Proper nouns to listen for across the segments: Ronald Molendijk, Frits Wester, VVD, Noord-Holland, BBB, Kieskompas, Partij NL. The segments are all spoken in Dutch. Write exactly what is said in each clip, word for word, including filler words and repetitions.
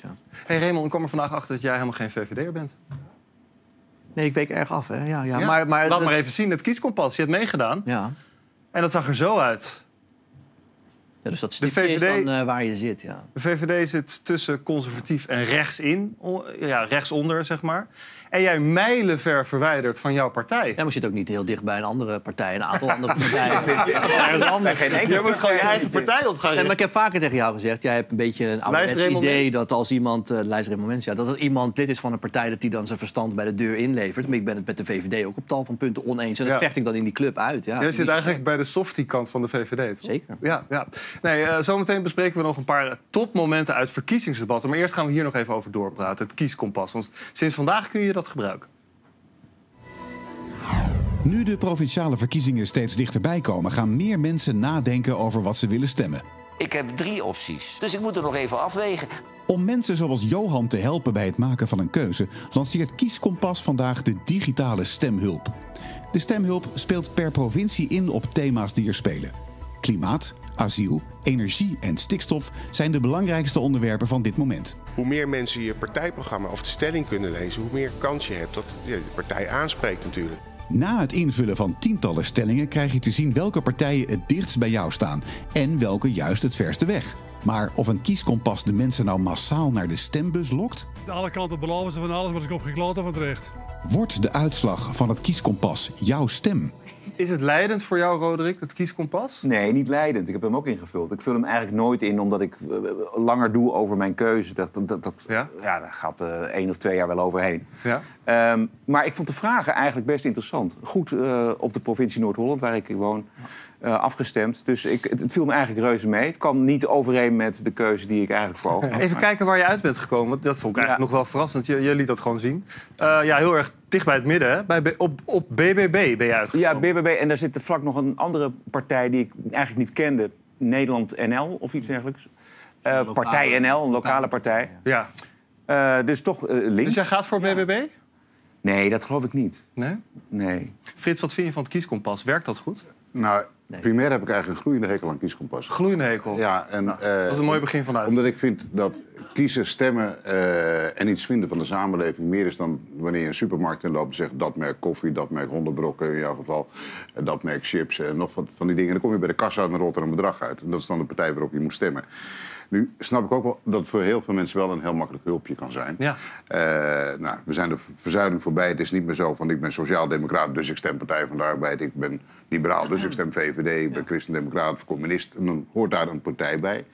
Dus ja. Hey Raymond, ik kwam er vandaag achter dat jij helemaal geen V V D'er bent. Nee, ik week erg af, hè. Ja, ja. Ja. Maar, maar, Laat dat... maar even zien, het kieskompas. Je hebt meegedaan. Ja. En dat zag er zo uit. Ja, dus dat stipje is dan uh, waar je zit, ja. De V V D zit tussen conservatief en rechts in. Ja, rechtsonder, zeg maar. En jij mijlenver verwijderd van jouw partij. Ja, maar je zit ook niet heel dicht bij een andere partij. Een aantal andere partijen. Ja, ja, ja, geen enkele. Je moet gewoon je eigen partij op gaan richten. Ja, maar ik heb vaker tegen jou gezegd... jij hebt een beetje een ouderwets idee dat als iemand... Uh, lijstremoment, ja, dat als iemand lid is van een partij... dat die dan zijn verstand bij de deur inlevert. Maar ik ben het met de V V D ook op tal van punten oneens. En dat ja. vecht ik dan in die club uit. Ja, jij zit eigenlijk echt bij de softie-kant van de V V D, toch? Zeker. Ja, ja. Nee, uh, zometeen bespreken we nog een paar topmomenten uit verkiezingsdebatten. Maar eerst gaan we hier nog even over doorpraten. Het kieskompas. Want sinds vandaag kun je dat gebruiken. Nu de provinciale verkiezingen steeds dichterbij komen... gaan meer mensen nadenken over wat ze willen stemmen. Ik heb drie opties, dus ik moet er nog even afwegen. Om mensen zoals Johan te helpen bij het maken van een keuze... lanceert Kieskompas vandaag de digitale stemhulp. De stemhulp speelt per provincie in op thema's die er spelen. Klimaat, asiel, energie en stikstof zijn de belangrijkste onderwerpen van dit moment. Hoe meer mensen je partijprogramma of de stelling kunnen lezen... hoe meer kans je hebt dat je de partij aanspreekt natuurlijk. Na het invullen van tientallen stellingen krijg je te zien welke partijen het dichtst bij jou staan... en welke juist het verste weg. Maar of een kieskompas de mensen nou massaal naar de stembus lokt? De alle kanten beloven ze van alles, maar ik op gekloten van terecht. Wordt de uitslag van het kieskompas jouw stem? Is het leidend voor jou, Roderick, het kieskompas? Nee, niet leidend. Ik heb hem ook ingevuld. Ik vul hem eigenlijk nooit in omdat ik uh, langer doe over mijn keuze. Dat, dat, dat, ja? Ja, daar gaat uh, één of twee jaar wel overheen. Ja? Um, maar ik vond de vragen eigenlijk best interessant. Goed uh, op de provincie Noord-Holland, waar ik woon, uh, afgestemd. Dus ik, het, het viel me eigenlijk reuze mee. Het kwam niet overeen met de keuze die ik eigenlijk voor ogen had. Even kijken waar je uit bent gekomen. Want dat vond ik eigenlijk ja. nog wel verrassend. Je, je liet dat gewoon zien. Uh, ja, heel erg... dicht bij het midden, hè? Bij, op, op B B B ben je uitgekomen. Ja, B B B. En daar zit vlak nog een andere partij die ik eigenlijk niet kende. Nederland N L of iets dergelijks. Uh, Partij N L, een lokale partij. Ja. Uh, dus toch uh, links. Dus jij gaat voor B B B? Ja. Nee, dat geloof ik niet. Nee? Nee. Frits, wat vind je van het kieskompas? Werkt dat goed? Nou, nee. primair heb ik eigenlijk een gloeiende hekel aan kieskompas. Gloeiende hekel? Ja. En, nou, uh, dat is een mooi begin vanuit. Omdat ik vind dat... kiezen, stemmen uh, en iets vinden van de samenleving... meer is dan wanneer je een supermarkt inloopt en zegt... dat merk koffie, dat merk hondenbrokken in jouw geval... dat merk chips en nog wat van die dingen. En dan kom je bij de kassa en dan rolt er een bedrag uit. En dat is dan de partij waarop je moet stemmen. Nu snap ik ook wel dat het voor heel veel mensen wel een heel makkelijk hulpje kan zijn. Ja. Uh, nou, we zijn de verzuiling voorbij. Het is niet meer zo van ik ben sociaal-democraat, dus ik stem Partij van de Arbeid. Ik ben liberaal, dus ik stem V V D. Ik ben ja. christendemocraat of communist. En dan hoort daar een partij bij.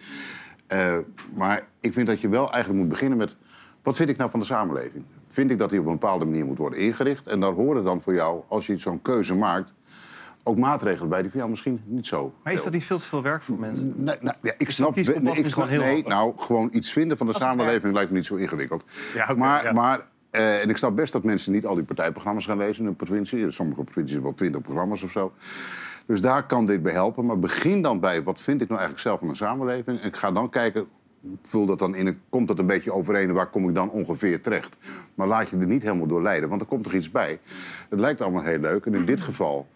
Uh, maar ik vind dat je wel eigenlijk moet beginnen met... wat vind ik nou van de samenleving? Vind ik dat die op een bepaalde manier moet worden ingericht? En daar horen dan voor jou, als je zo'n keuze maakt... ook maatregelen bij die voor jou misschien niet zo... Maar is dat niet veel te veel werk voor mensen? Nee, nou, ja, ik snap... Dus nee, ik snap heel nee nou, gewoon iets vinden van de samenleving lijkt me niet zo ingewikkeld. Ja, okay, maar... Ja. maar Uh, en ik snap best dat mensen niet al die partijprogramma's gaan lezen in een provincie. Sommige provincies hebben wel twintig programma's of zo. Dus daar kan dit bij helpen. Maar begin dan bij, wat vind ik nou eigenlijk zelf van mijn samenleving? En ik ga dan kijken, vul dat dan in, komt dat een beetje overeen... waar kom ik dan ongeveer terecht? Maar laat je er niet helemaal door leiden, want er komt toch iets bij. Het lijkt allemaal heel leuk. En in dit geval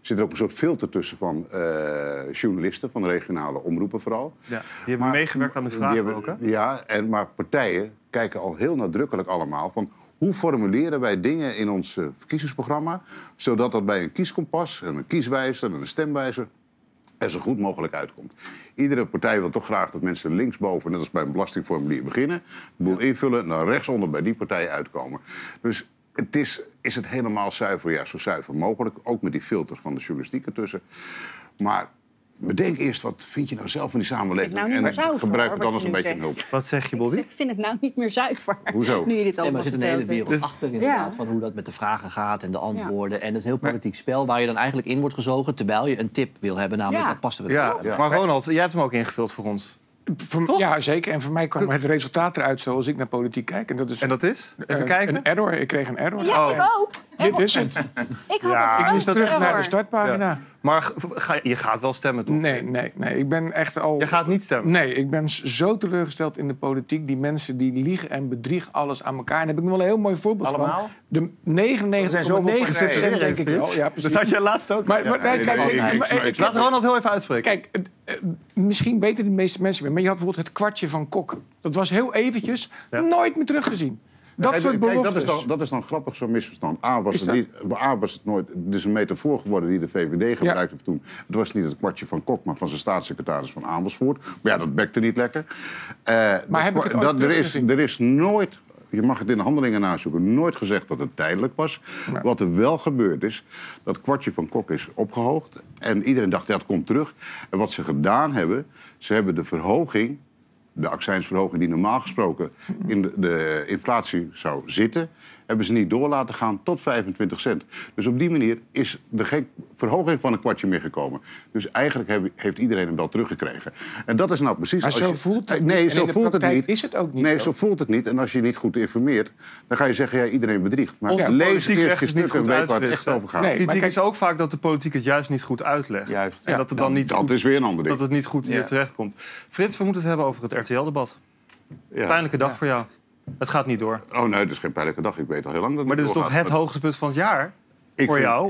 zit er ook een soort filter tussen van uh, journalisten... van regionale omroepen vooral. Ja, die hebben maar, meegewerkt aan de vragen hebben, ook, hè? Ja, en, maar partijen... kijken al heel nadrukkelijk allemaal van... hoe formuleren wij dingen in ons uh, verkiezingsprogramma... zodat dat bij een kieskompas, en een kieswijzer en een stemwijzer... er zo goed mogelijk uitkomt. Iedere partij wil toch graag dat mensen linksboven... net als bij een belastingformulier beginnen... de boel invullen en dan rechtsonder bij die partij uitkomen. Dus het is, is het helemaal zuiver, ja, zo zuiver mogelijk. Ook met die filters van de journalistiek ertussen. Maar... bedenk eerst, wat vind je nou zelf van die samenleving? Nou en zuiver, gebruik het anders een beetje zegt. Hulp. Wat zeg je, Bobby? Ik vind het nou niet meer zuiver. Hoezo? Nu je dit allemaal nee, maar er zit een hele wereld dus... achter inderdaad... Ja. van hoe dat met de vragen gaat en de antwoorden. Ja. En dat is een heel politiek spel waar je dan eigenlijk in wordt gezogen... terwijl je een tip wil hebben, namelijk ja. wat passen we ja. ja. Maar Ronald, jij hebt hem ook ingevuld voor ons. Voor, ja, zeker. En voor mij kwam het resultaat eruit zoals ik naar politiek kijk. En dat is, en dat is? Even uh, kijken. Een error. Ik kreeg een error. Ja, ik ook. Dit is het. Ik had ja, het ik moest terug terror. naar de startpagina. Ja. Maar ga, je gaat wel stemmen, toch? Nee, nee, nee. Ik ben echt al... Je gaat niet stemmen? Nee, ik ben zo teleurgesteld in de politiek. Die mensen die liegen en bedriegen alles aan elkaar. En daar heb ik nog wel een heel mooi voorbeeld Allemaal? van. negenennegentig komma negen procent ja, dat had jij laatst ook. Maar, ja, maar, nee, kijk, nee, ik, ik, ik, laat Ronald heel even uitspreken. Kijk, uh, uh, misschien weten de meeste mensen meer. Maar je had bijvoorbeeld het kwartje van Kok. Dat was heel eventjes ja. nooit meer teruggezien. Dat soort beloftes. Kijk, dat, is dan, dat is dan grappig, zo'n misverstand. A was, het niet, A was het nooit... Het is een metafoor geworden die de V V D gebruikte ja. toen. Het was niet het kwartje van Kok, maar van zijn staatssecretaris van Amersfoort. Maar ja, dat bekte niet lekker. Uh, maar heb ik het dat, er, is, er is nooit... Je mag het in de handelingen nazoeken. Nooit gezegd dat het tijdelijk was. Ja. Wat er wel gebeurd is, dat kwartje van Kok is opgehoogd. En iedereen dacht, ja, dat komt terug. En wat ze gedaan hebben, ze hebben de verhoging... de accijnsverhoging die normaal gesproken in de, de inflatie zou zitten... hebben ze niet door laten gaan tot vijfentwintig cent. Dus op die manier is er geen verhoging van een kwartje meer gekomen. Dus eigenlijk heb, heeft iedereen hem wel teruggekregen. En dat is nou precies... Maar als zo je, voelt het nee, niet. Zo voelt het niet. Is het ook niet. Nee, zo voelt het niet. En als je niet goed informeert, dan ga je zeggen, ja, iedereen bedriegt. Maar ja, lees het eerst niet goed en weet waar het echt over gaat. Nee, kritiek is ook vaak dat de politiek het juist niet goed uitlegt. Juist. En ja, dat het dan nou, niet dat goed, is weer een ander ding. Dat het niet goed hier ja. terechtkomt. Frits, we moeten het hebben over het R T L-debat. Ja. Pijnlijke dag ja. voor jou. Het gaat niet door. Oh nee, dat is geen pijnlijke dag. Ik weet al heel lang dat het niet doorgaat. Maar dit is toch het hoogtepunt van het jaar voor jou?